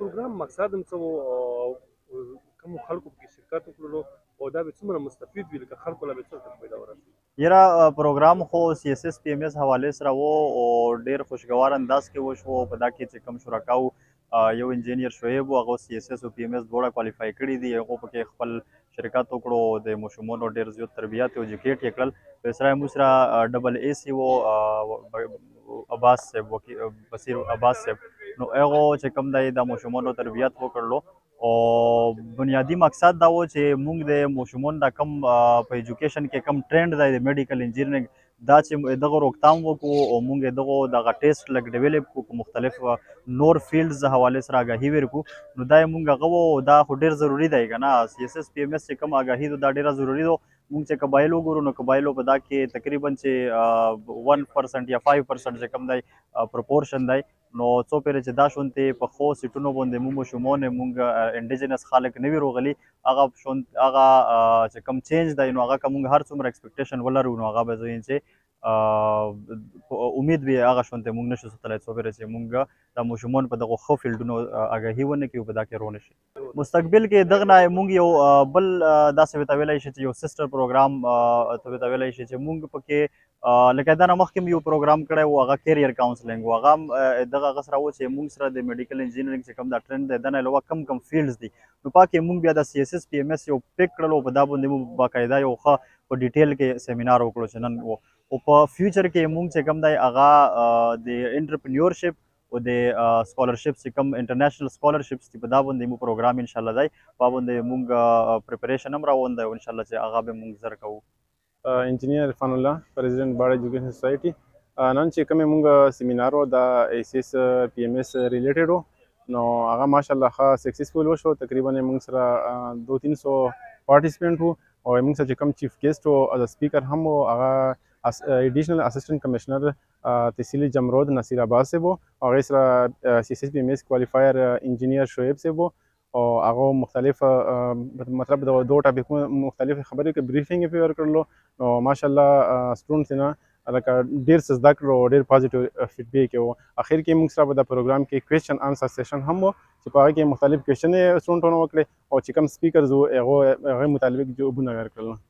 پروګرام مقصد هم څه و کوم خلکو کې شرکت وکړلو او دا به څومره مستفید وي لکه خلکو له به څه پیدا ورسي یره پروګرام خو سی اس اس پی ایم ایس حواله سره و او ډیر خوشګوار انداز کې و شو په دا کې چې کم شرکاو یو انجینیر شعیب او سی اس اس او پی ایم ایس دواړه کوالیفای کړي دي هغه په کې خپل شرکت وکړو د مشمونو ډیر زیات تربیات او ایجوکیټ یې کړل په سره موسرا ډبل ای سی و عباس صاحب بصیر عباس صاحب نو هغه چې کوم دی د مشمونو تربیات وکړلو او بنیادی مقصد دا و چې موږ د مشمون د کم په ایجوکیشن کې کم ټرند دی د میډیکل انجینیرینګ دا چې دغه روکتام وکړو او موږ دغه دغه ټیسټ لګ ډیولپ کو مختلف نور فیلډز حواله سره آگاهي ورکړو نو دا موږ غو دا خو ډیر ضروری دی کنه سی اس اس پی ایم ایس چې کم آگاهي دا ډیره ضروری دی موږ چې قبایل وګورو نو قبایلو په دا کې تقریبا چې 1% یا 5% چې کم دی پروپورشن دی نو څو پیره چې دا شونته په خو سټونو باندې موږ شومون موږ انډیجنس خلک نوی روغلی هغه شون هغه چې کم چینج دی نو هغه کوم هر څومره ایکسپیکټیشن ولرو نو هغه به زین چې امید به هغه شونته موږ نشو ستلای څو پیره چې موږ د مشمون په دغه خو فیلډونو آگاهی ونه کې په دا کې رونه شي مستقبل کې دغه نه موږ یو بل داسې ویلای شي یو سیسټر پروګرام ته ویلای شي چې موږ پکې لکه دا مخکې یو پروګرام کړی و هغه کیریئر کاونسلنګ و هغه دغه غسره و چې موږ سره د میډیکل انجینیرینګ چې کوم دا ټرند دی دا نه علاوه کم کم فیلډز دي نو پاکې موږ بیا د سی اس اس پی ایم ایس یو پک کړلو په دا باندې موږ باقاعده یو ښه په ډیټیل کې سیمینار وکړو چې نن او په فیوچر کې موږ چې کوم دی هغه د انټرپرنیورشپ او د سکالرشپ چې کوم انټرنیشنل سکالرشپس دي په دا باندې موږ پروګرام انشاءالله دی په باندې موږ پریپریشن هم راوون دی انشاءالله چې هغه به موږ زر کوو انجینیر عرفان الله پریزیدنٹ بار ایجوکیشن سوسایټي نن چې کومه مونږ سیمینارو دا ایس ایس پی ایم ایس ریلیټډ نو هغه ماشاءالله ښه سکسسفل وشو تقریبا مونږ سره 200-300 پارټیسپینټ وو او مونږ سره چې کوم چیف ګیسټ وو از سپیکر هم وو هغه ایډیشنل اسسټنټ کمشنر تحصیل جمرود نصیرآباد صاحب وو او هغه سره سی ایس ایس پی ایم ایس کوالیفایر انجینیر شعیب صاحب وو او هغه مختلف مطلب دوه ټاپکونه مختلف خبرې کې بریفینګ یې پیور کړلو نو ماشاءالله سټوډنټس نه لکه ډېر څه زده کړل او ډېر پازیټیو فیډبیک یې و اخر کې موږ سره په دا پروګرام کې کوېشن انسر سیشن هم و چې په هغه کې مختلف کوېشن یې سټوډنټونه وکړې او چې کوم سپیکرز و هغه مطالبه جوابونه ورکړل